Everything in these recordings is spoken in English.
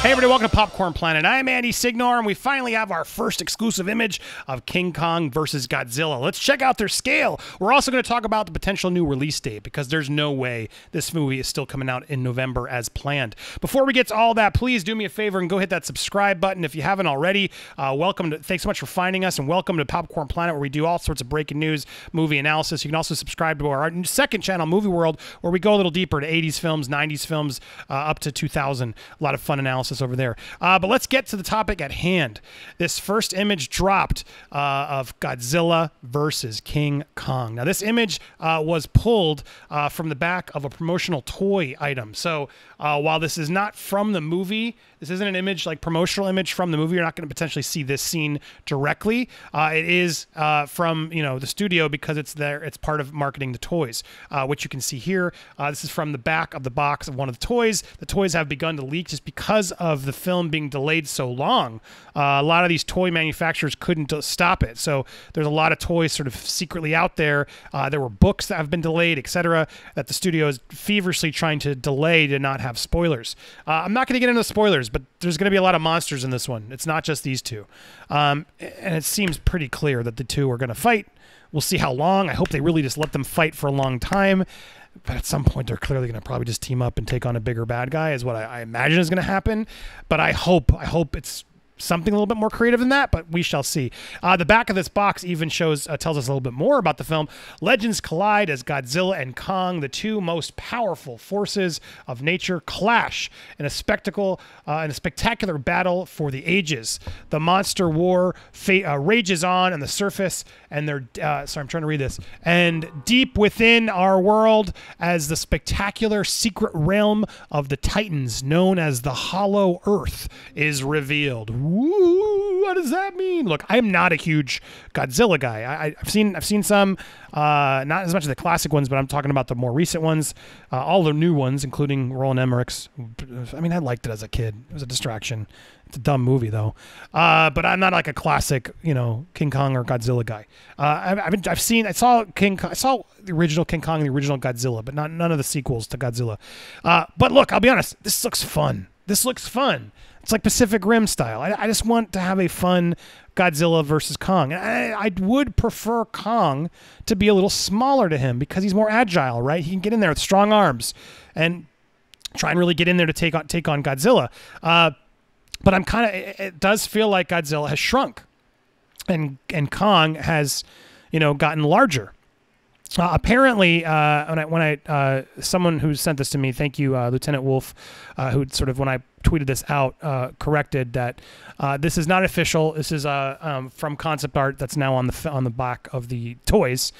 Hey everybody, welcome to Popcorn Planet. I'm Andy Signore, and we finally have our first exclusive image of King Kong versus Godzilla. Let's check out their scale. We're also going to talk about the potential new release date, because there's no way this movie is still coming out in November as planned. Before we get to all that, please do me a favor and go hit that subscribe button if you haven't already. Thanks so much for finding us, and welcome to Popcorn Planet, where we do all sorts of breaking news, movie analysis. You can also subscribe to our second channel, Movie World, where we go a little deeper to 80s films, 90s films, up to 2000. A lot of fun analysis over there. But let's get to the topic at hand. This first image dropped of Godzilla versus King Kong. Now, this image was pulled from the back of a promotional toy item. So while this is not from the movie, this isn't an image, like promotional image from the movie. You're not going to potentially see this scene directly. It is from, you know, the studio, because it's there. It's part of marketing the toys, which you can see here. This is from the back of the box of one of the toys. The toys have begun to leak just because of the film being delayed so long. A lot of these toy manufacturers couldn't stop it. So there's a lot of toys sort of secretly out there. There were books that have been delayed, etc., that the studio is feverishly trying to delay to not have spoilers. I'm not going to get into spoilers, but there's going to be a lot of monsters in this one. It's not just these two. And it seems pretty clear that the two are going to fight. We'll see how long. I hope they really just let them fight for a long time. But at some point, they're clearly going to probably just team up and take on a bigger bad guy, is what I imagine is going to happen. But I hope it's something a little bit more creative than that, but we shall see. The back of this box even shows tells us a little bit more about the film. Legends collide as Godzilla and Kong, the two most powerful forces of nature, clash in a spectacle, in a spectacular battle for the ages. The monster war rages on the surface, and they're sorry, I'm trying to read this. And deep within our world, as the spectacular secret realm of the Titans, known as the Hollow Earth, is revealed. Woo, what does that mean? Look, I'm not a huge Godzilla guy. I've seen some, not as much of the classic ones, but I'm talking about the more recent ones, all the new ones, including Roland Emmerich's. I mean, I liked it as a kid. It was a distraction. It's a dumb movie, though. But I'm not like a classic, you know, King Kong or Godzilla guy. I saw the original King Kong and the original Godzilla, but none of the sequels to Godzilla. But look, I'll be honest. This looks fun. This looks fun. It's like Pacific Rim style. I just want to have a fun Godzilla versus Kong. I would prefer Kong to be a little smaller to him, because he's more agile, right? He can get in there with strong arms and try and really get in there to take on Godzilla. But I'm kind of, it does feel like Godzilla has shrunk, and Kong has, you know, gotten larger. Apparently, someone who sent this to me, thank you, Lieutenant Wolf, who sort of, when I tweeted this out, corrected that this is not official. This is from concept art that's now on the back of the toys.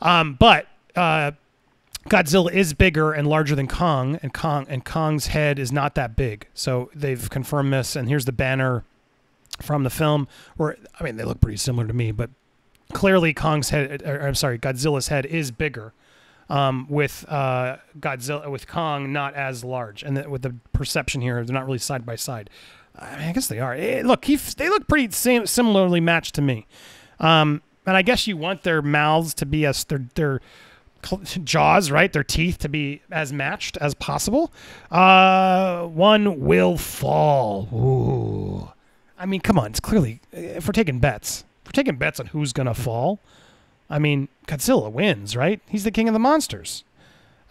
But Godzilla is bigger and larger than Kong, and Kong's head is not that big. So they've confirmed this, and here's the banner from the film. Where, I mean, they look pretty similar to me, but clearly Kong's head, or I'm sorry, Godzilla's head is bigger, with Kong not as large, and with the perception here, they're not really side by side. I mean, I guess they are. Look, they look pretty similarly matched to me, and I guess you want their mouths to be as their jaws, right? Their teeth to be as matched as possible. One will fall. Ooh. I mean, come on, it's clearly, if we're taking bets. We're taking bets on who's gonna fall. I mean, Godzilla wins, right? He's the king of the monsters.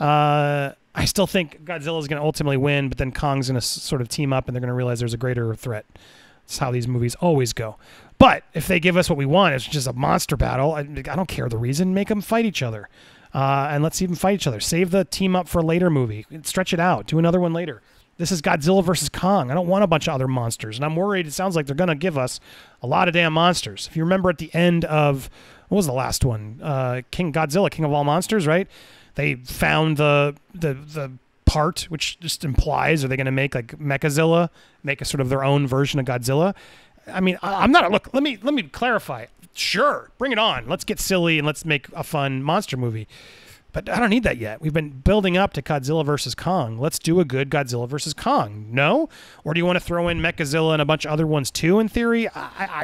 I still think Godzilla's gonna ultimately win, but then Kong's gonna sort of team up, and they're gonna realize there's a greater threat. That's how these movies always go. But if they give us what we want, it's just a monster battle. I don't care the reason. Make them fight each other, and let's even fight each other. Save the team up for a later movie. Stretch it out. Do another one later. This is Godzilla versus Kong. I don't want a bunch of other monsters, and I'm worried it sounds like they're going to give us a lot of damn monsters. If you remember at the end of, what was the last one? Godzilla, King of All Monsters, right? They found the part, which just implies, are they going to make like Mechazilla, make a sort of their own version of Godzilla? I mean, I'm not, look, let me clarify. Sure, bring it on. Let's get silly and let's make a fun monster movie. But I don't need that yet. We've been building up to Godzilla versus Kong. Let's do a good Godzilla versus Kong. No? Or do you want to throw in Mechazilla and a bunch of other ones too, in theory?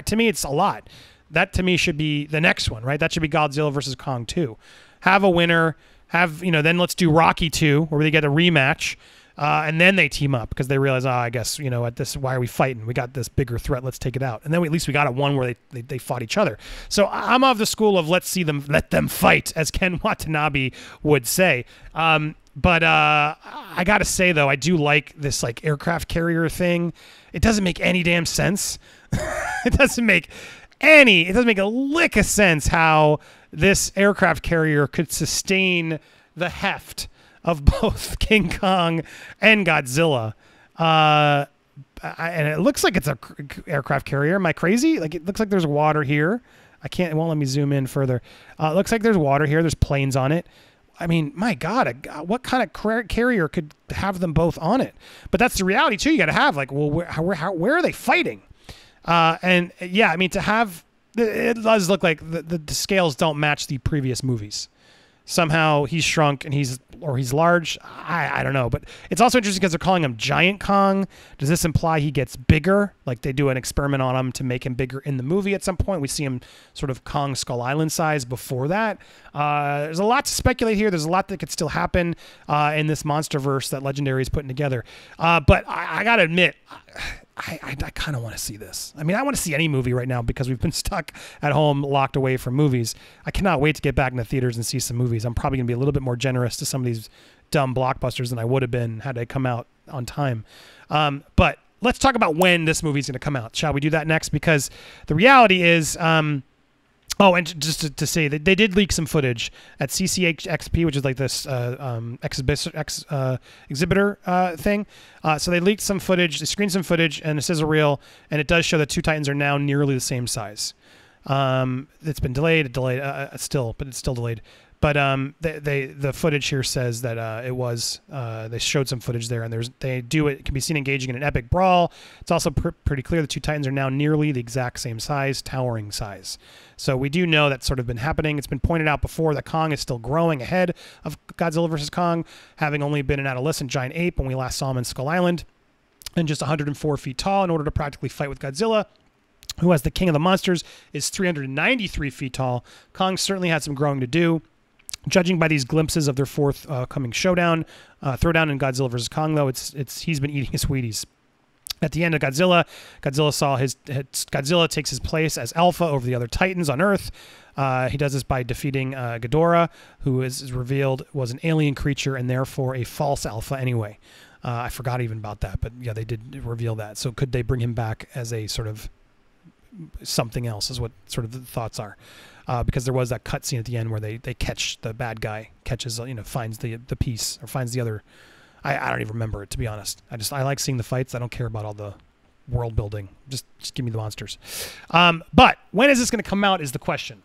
To me, it's a lot. That, to me, should be the next one, right? That should be Godzilla versus Kong 2. Have a winner. Have, you know, then let's do Rocky 2, where they get a rematch. And then they team up because they realize, I guess, you know, at this, why are we fighting? We got this bigger threat. Let's take it out. And then we, at least we got a one where they fought each other. So I'm of the school of let's see them, let them fight, as Ken Watanabe would say. But I got to say, though, I do like this, like, aircraft carrier thing. It doesn't make any damn sense. It doesn't make a lick of sense how this aircraft carrier could sustain the heft of both King Kong and Godzilla. And it looks like it's a aircraft carrier. Am I crazy? Like, it looks like there's water here. It won't let me zoom in further. It looks like there's water here. There's planes on it. I mean, my God, what kind of carrier could have them both on it? But that's the reality, too. You got to have, like, well, where are they fighting? And, yeah, I mean, to have... It does look like the scales don't match the previous movies. Somehow he's shrunk and he's large. I don't know. But it's also interesting because they're calling him Giant Kong. Does this imply he gets bigger? Like, they do an experiment on him to make him bigger in the movie at some point. We see him sort of Kong Skull Island size before that. There's a lot to speculate here. There's a lot that could still happen in this monsterverse that Legendary is putting together. But I got to admit... I kind of want to see this. I mean, I want to see any movie right now because we've been stuck at home, locked away from movies. I cannot wait to get back in the theaters and see some movies. I'm probably going to be a little bit more generous to some of these dumb blockbusters than I would have been had they come out on time. But let's talk about when this movie is going to come out. Shall we do that next? Because the reality is... Oh, and just to say that they did leak some footage at CCXP, which is like this exhibitor thing. So they leaked some footage, they screened some footage, and a sizzle reel, and it does show that two Titans are now nearly the same size. It's been delayed, but the footage here says that they showed some footage there, and it can be seen engaging in an epic brawl. It's also pretty clear the two Titans are now nearly the exact same size, towering size. So we do know that's sort of been happening. It's been pointed out before that Kong is still growing ahead of Godzilla vs. Kong, having only been an adolescent giant ape when we last saw him in Skull Island, and just 104 feet tall in order to practically fight with Godzilla, who, as the king of the monsters, is 393 feet tall. Kong certainly had some growing to do. Judging by these glimpses of their fourth coming throwdown in Godzilla vs. Kong, though, he's been eating his Wheaties. At the end of Godzilla saw Godzilla takes his place as alpha over the other Titans on Earth. He does this by defeating Ghidorah, who is revealed was an alien creature and therefore a false alpha anyway. I forgot even about that, but yeah, they did reveal that. So could they bring him back as a sort of something else is what sort of the thoughts are. Because there was that cutscene at the end where they catch the bad guy, finds the piece or finds the other. I don't even remember it, to be honest. I like seeing the fights. I don't care about all the world building. Just give me the monsters. But when is this going to come out is the question.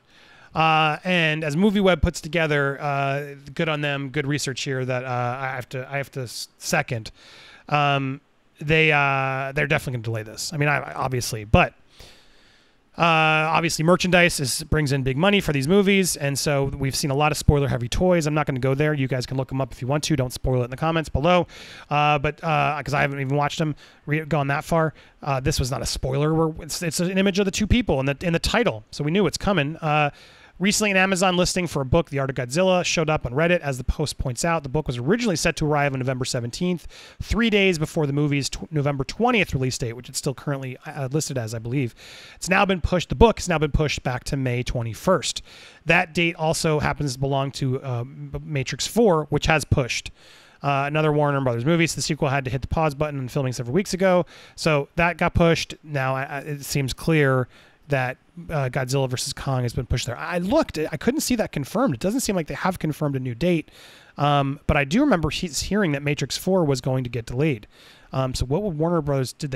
And as MovieWeb puts together, good on them, good research here that I have to second. They're definitely going to delay this. I mean, obviously, but. Obviously merchandise brings in big money for these movies, and so we've seen a lot of spoiler heavy toys. I'm not going to go there. You guys can look them up if you want to. Don't spoil it in the comments below, because I haven't even watched them, gone that far. This was not a spoiler. It's an image of the two people in the title, so we knew it's coming. Recently, an Amazon listing for a book, The Art of Godzilla, showed up on Reddit. As the post points out, the book was originally set to arrive on November 17th, 3 days before the movie's November 20th release date, which it's still currently listed as, I believe. The book has now been pushed back to May 21st. That date also happens to belong to Matrix 4, which has pushed. Another Warner Brothers movie, so the sequel had to hit the pause button on filming several weeks ago. So that got pushed. Now it seems clear that Godzilla vs. Kong has been pushed there. I looked, I couldn't see that confirmed. It doesn't seem like they have confirmed a new date, but I do remember hearing that Matrix 4 was going to get delayed. So what would Warner Brothers, did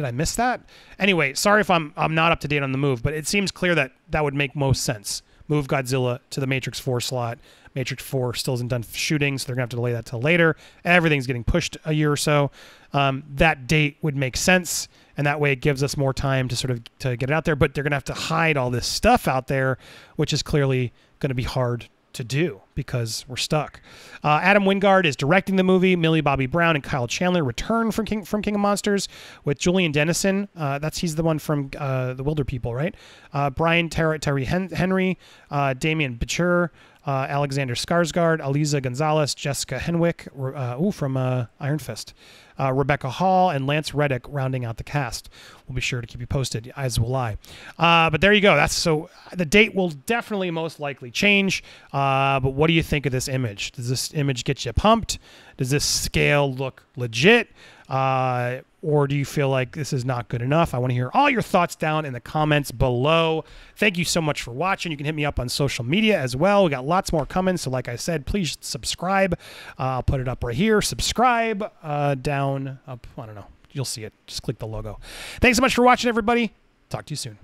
I miss that? Anyway, sorry if I'm not up to date on the move, but it seems clear that would make most sense. Move Godzilla to the Matrix 4 slot. Matrix 4 still isn't done shooting, so they're going to have to delay that till later. Everything's getting pushed a year or so. That date would make sense, and that way it gives us more time to sort of to get it out there. But they're going to have to hide all this stuff out there, which is clearly going to be hard to do because we're stuck. Adam Wingard is directing the movie. Millie Bobby Brown and Kyle Chandler return from King of Monsters with Julian Dennison. He's the one from The Wilder People, right? Brian Tyree Henry, Damian Bichir, Alexander Skarsgard, Eiza Gonzalez, Jessica Henwick from Iron Fist, Rebecca Hall, and Lance Reddick rounding out the cast. We'll be sure to keep you posted, as will I. But there you go. So the date will definitely most likely change. But what do you think of this image? Does this image get you pumped? Does this scale look legit? Or do you feel like this is not good enough? I want to hear all your thoughts down in the comments below. Thank you so much for watching. You can hit me up on social media as well. We got lots more coming. So like I said, please subscribe. I'll put it up right here. Subscribe, down, up. I don't know. You'll see it. Just click the logo. Thanks so much for watching, everybody. Talk to you soon.